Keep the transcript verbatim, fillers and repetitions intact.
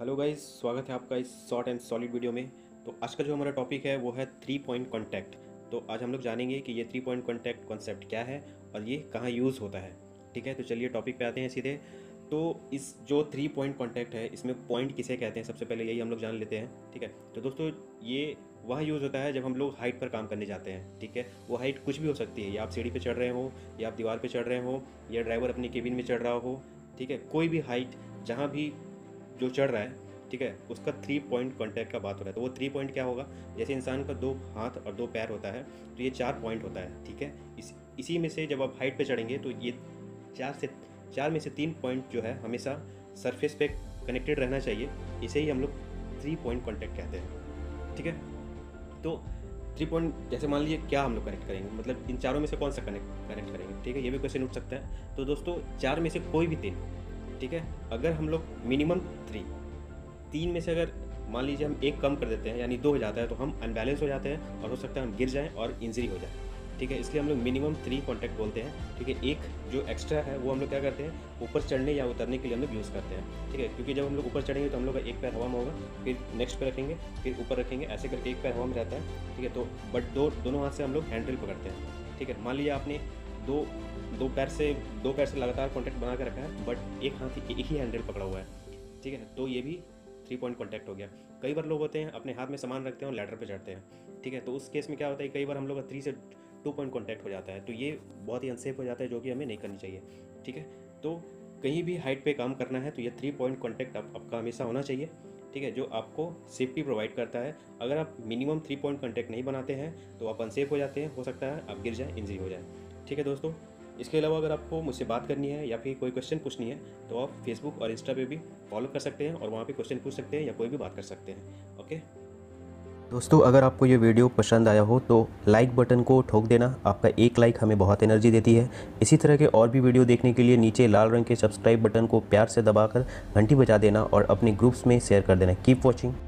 Hello guys, स्वागत है आपका इस शॉर्ट एंड सॉलिड वीडियो में। तो आज का जो हमारा टॉपिक है वो है थ्री पॉइंट कॉन्टैक्ट। तो आज हम लोग जानेंगे कि ये थ्री पॉइंट कॉन्टैक्ट कॉन्सेप्ट क्या है और ये कहाँ यूज़ होता है। ठीक है, तो चलिए टॉपिक पे आते हैं सीधे। तो इस जो थ्री पॉइंट कॉन्टैक्ट है इसमें पॉइंट किसे कहते हैं सबसे पहले यही हम लोग जान लेते हैं। ठीक है, तो दोस्तों ये वहाँ यूज़ होता है जब हम लोग हाइट पर काम करने जाते हैं। ठीक है, वो हाइट कुछ भी हो सकती है, या आप सीढ़ी पर चढ़ रहे हो, या आप दीवार पर चढ़ रहे हो, या ड्राइवर अपने केबिन में चढ़ रहा हो। ठीक है, कोई भी हाइट जहाँ भी जो चढ़ रहा है, ठीक है, उसका थ्री पॉइंट कॉन्टैक्ट का बात हो रहा है। तो वो थ्री पॉइंट क्या होगा? जैसे इंसान का दो हाथ और दो पैर होता है तो ये चार पॉइंट होता है। ठीक है, इस इसी में से जब आप हाइट पे चढ़ेंगे तो ये चार से चार में से तीन पॉइंट जो है हमेशा सरफेस पे कनेक्टेड रहना चाहिए। इसे ही हम लोग थ्री पॉइंट कॉन्टैक्ट कहते हैं। ठीक है, तो थ्री पॉइंट जैसे मान लीजिए क्या हम लोग कनेक्ट करेंगे, मतलब इन चारों में से कौन सा कनेक्ट कनेक्ट करेंगे। ठीक है, ये भी क्वेश्चन उठ सकता है। तो दोस्तों चार में से कोई भी तीन, ठीक है, अगर हम लोग मिनिमम थ्री तीन में से अगर मान लीजिए हम एक कम कर देते हैं यानी दो हो जाता है तो हम अनबैलेंस हो जाते हैं और हो सकता है हम गिर जाएं और इंजरी हो जाए। ठीक है, इसलिए हम लोग मिनिमम थ्री कॉन्टैक्ट बोलते हैं। ठीक है, एक जो एक्स्ट्रा है वो हम लोग क्या करते हैं, ऊपर चढ़ने या उतरने के लिए हम लोग यूज़ करते हैं। ठीक है, क्योंकि जब हम लोग ऊपर चढ़ेंगे तो हम लोग का एक पैर हवा में होगा, फिर नेक्स्ट पे रखेंगे, फिर ऊपर रखेंगे, ऐसे करके एक पैर हवा में रहता है। ठीक है, तो बट दो दोनों हाथ से हम लोग हैंडल पकड़ते हैं। ठीक है, मान लीजिए आपने दो दो पैर से दो पैर से लगातार कॉन्टैक्ट बना के रखा है बट एक हाथ एक ही हैंडल पकड़ा हुआ है। ठीक है, तो ये भी थ्री पॉइंट कॉन्टैक्ट हो गया। कई बार लोग होते हैं अपने हाथ में सामान रखते हैं और लैडर पे चढ़ते हैं। ठीक है, तो उस केस में क्या होता है, कई बार हम लोग का थ्री से टू पॉइंट कॉन्टैक्ट हो जाता है। तो ये बहुत ही अनसेफ हो जाता है जो कि हमें नहीं करनी चाहिए। ठीक है, तो कहीं भी हाइट पे काम करना है तो ये थ्री पॉइंट कॉन्टैक्ट आप, आपका हमेशा होना चाहिए। ठीक है, जो आपको सेफ्टी प्रोवाइड करता है। अगर आप मिनिमम थ्री पॉइंट कॉन्टैक्ट नहीं बनाते हैं तो आप अनसेफ हो जाते हैं, हो सकता है आप गिर जाएँ, इंजरी हो जाए। ठीक है दोस्तों, इसके अलावा अगर आपको मुझसे बात करनी है या फिर कोई क्वेश्चन पूछनी है तो आप फेसबुक और इंस्टा पे भी फॉलो कर सकते हैं और वहाँ पे क्वेश्चन पूछ सकते हैं या कोई भी बात कर सकते हैं। ओके दोस्तों, अगर आपको ये वीडियो पसंद आया हो तो लाइक बटन को ठोक देना। आपका एक लाइक हमें बहुत एनर्जी देती है। इसी तरह के और भी वीडियो देखने के लिए नीचे लाल रंग के सब्सक्राइब बटन को प्यार से दबाकर घंटी बजा देना और अपने ग्रुप्स में शेयर कर देना। Keep watching.